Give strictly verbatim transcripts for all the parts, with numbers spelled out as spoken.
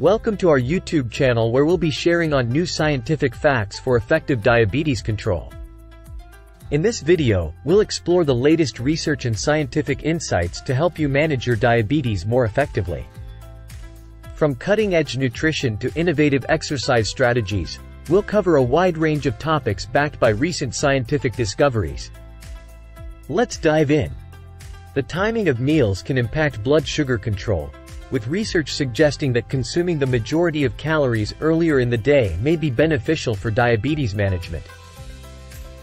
Welcome to our YouTube channel, where we'll be sharing on new scientific facts for effective diabetes control. In this video, we'll explore the latest research and scientific insights to help you manage your diabetes more effectively. From cutting-edge nutrition to innovative exercise strategies, we'll cover a wide range of topics backed by recent scientific discoveries. Let's dive in. The timing of meals can impact blood sugar control, with research suggesting that consuming the majority of calories earlier in the day may be beneficial for diabetes management.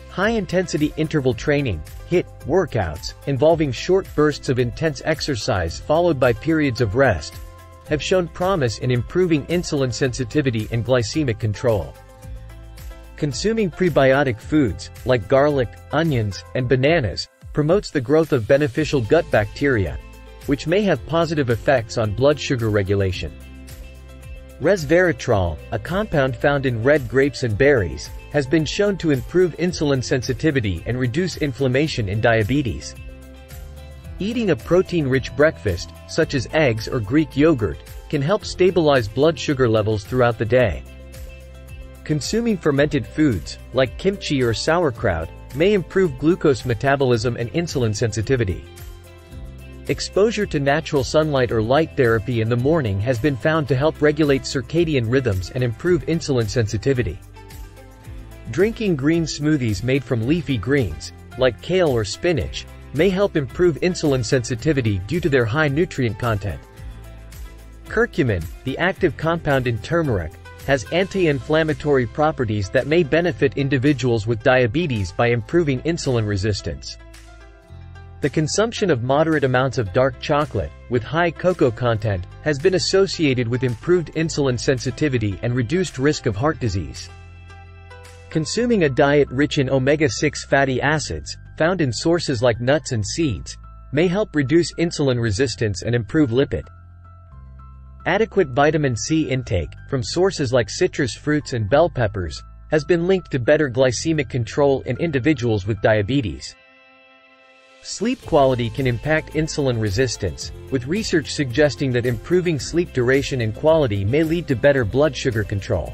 High-intensity interval training (H I I T) workouts, involving short bursts of intense exercise followed by periods of rest, have shown promise in improving insulin sensitivity and glycemic control. Consuming prebiotic foods, like garlic, onions, and bananas, promotes the growth of beneficial gut bacteria, which may have positive effects on blood sugar regulation. Resveratrol, a compound found in red grapes and berries, has been shown to improve insulin sensitivity and reduce inflammation in diabetes. Eating a protein-rich breakfast, such as eggs or Greek yogurt, can help stabilize blood sugar levels throughout the day. Consuming fermented foods, like kimchi or sauerkraut, may improve glucose metabolism and insulin sensitivity. Exposure to natural sunlight or light therapy in the morning has been found to help regulate circadian rhythms and improve insulin sensitivity. Drinking green smoothies made from leafy greens, like kale or spinach, may help improve insulin sensitivity due to their high nutrient content. Curcumin, the active compound in turmeric, has anti-inflammatory properties that may benefit individuals with diabetes by improving insulin resistance. The consumption of moderate amounts of dark chocolate, with high cocoa content, has been associated with improved insulin sensitivity and reduced risk of heart disease. Consuming a diet rich in omega six fatty acids, found in sources like nuts and seeds, may help reduce insulin resistance and improve lipid. Adequate vitamin C intake, from sources like citrus fruits and bell peppers, has been linked to better glycemic control in individuals with diabetes. Sleep quality can impact insulin resistance, with research suggesting that improving sleep duration and quality may lead to better blood sugar control.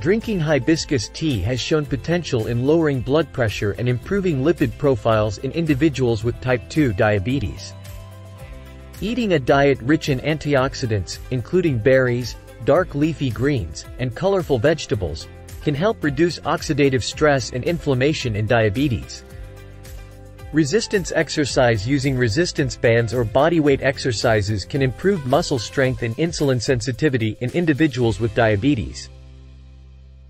Drinking hibiscus tea has shown potential in lowering blood pressure and improving lipid profiles in individuals with type two diabetes. Eating a diet rich in antioxidants, including berries, dark leafy greens, and colorful vegetables, can help reduce oxidative stress and inflammation in diabetes. Resistance exercise using resistance bands or bodyweight exercises can improve muscle strength and insulin sensitivity in individuals with diabetes.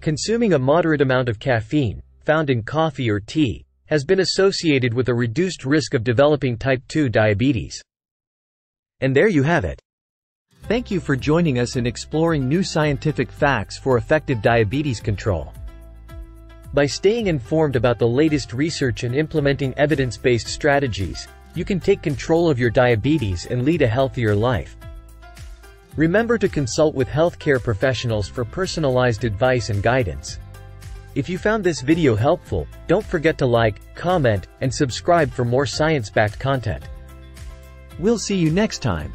Consuming a moderate amount of caffeine, found in coffee or tea, has been associated with a reduced risk of developing type two diabetes. And there you have it. Thank you for joining us in exploring new scientific facts for effective diabetes control. By staying informed about the latest research and implementing evidence-based strategies, you can take control of your diabetes and lead a healthier life. Remember to consult with healthcare professionals for personalized advice and guidance. If you found this video helpful, don't forget to like, comment, and subscribe for more science-backed content. We'll see you next time.